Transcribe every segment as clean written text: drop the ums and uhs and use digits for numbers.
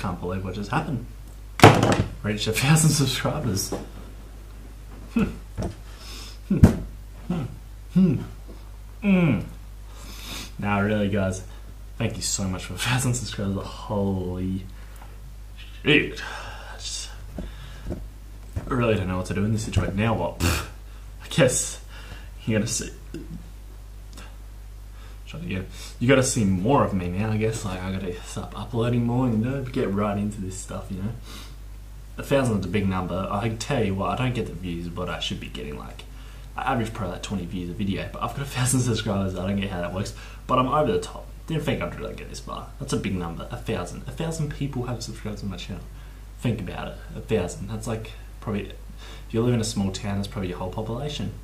can't believe what just happened. Reached 1,000 subscribers. Now, really, guys, thank you so much for 1,000 subscribers. Holy shit. I really don't know what to do in this situation. Now what? I guess you're gonna see. You gotta see more of me now, I guess. Like, I gotta start uploading more and, you know, get right into this stuff, you know. 1,000's a big number. I can tell you what, I don't get the views, but I should be getting, like, I average probably like 20 views a video, but I've got 1,000 subscribers. I don't get how that works, but I'm over the top. Didn't think I'd really get this far. That's a big number. 1,000. 1,000 people have subscribed to my channel. Think about it. 1,000. That's like, probably, if you live in a small town, that's probably your whole population.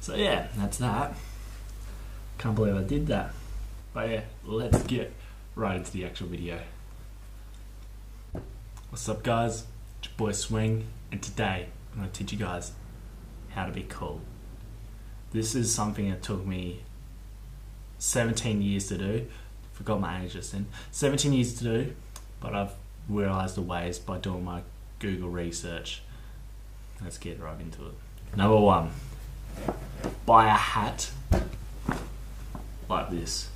So yeah, that's that. Can't believe I did that. But yeah, let's get right into the actual video. What's up, guys? It's your boy Swing, and today I'm going to teach you guys how to be cool. This is something that took me 17 years to do. Forgot my age just then. 17 years to do, but I've realized the ways by doing my Google research. Let's get right into it. Number one, buy a hat like this.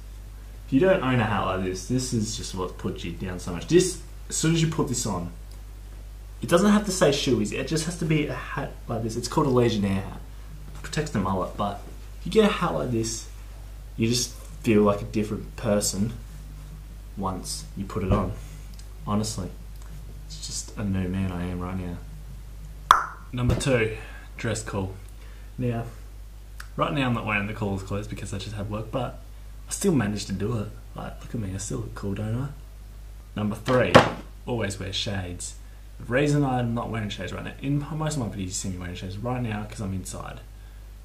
If you don't own a hat like this, this is just what puts you down so much. This, as soon as you put this on, it doesn't have to say shoeies, it just has to be a hat like this. It's called a Legionnaire hat. It protects the mullet, but if you get a hat like this, you just feel like a different person once you put it on. Honestly, it's just a new man I am right now. Number two, dress cool. Now, right now I'm not wearing the coolest clothes because I just had work, but I still managed to do it. Like, look at me, I still look cool, don't I? Number three, always wear shades. The reason I'm not wearing shades right now, in most of my videos you see me wearing shades right now because I'm inside.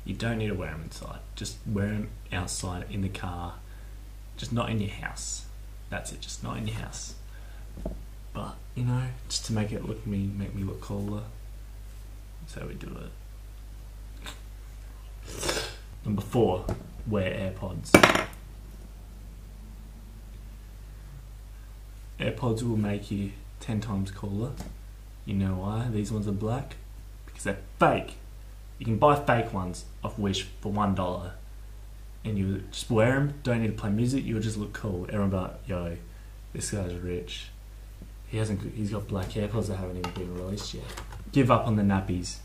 You don't need to wear them inside. Just wear them outside, in the car. Just not in your house. That's it, just not in your house. But, you know, just to make it look make me look cooler. That's how we do it. Number four, wear AirPods. AirPods will make you 10 times cooler. You know why? These ones are black. Because they're fake. You can buy fake ones off Wish for $1 and you just wear them, don't need to play music, you'll just look cool. Everyone be like, yo, this guy's rich. He's got black AirPods that haven't even been released yet. Give up on the nappies.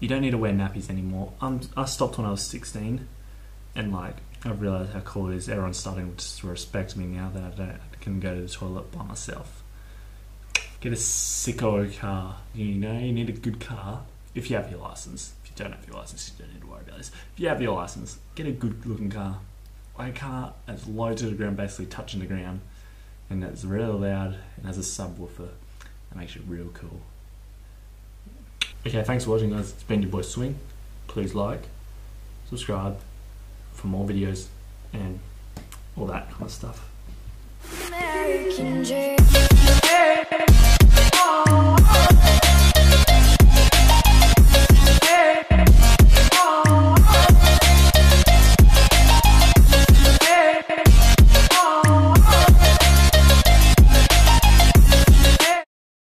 You don't need to wear nappies anymore. I stopped when I was 16 and like I realised how cool it is. Everyone's starting to respect me now that I can go to the toilet by myself. Get a sicko car. You know, you need a good car if you have your licence. Don't have your license, you don't need to worry about this. If you have your license, get a good looking car. Like a car that's low to the ground, basically touching the ground, and that's really loud and has a subwoofer. That makes it real cool. Okay, thanks for watching, guys. It's been your boy Swing. Please like, subscribe for more videos and all that kind of stuff. American Dream.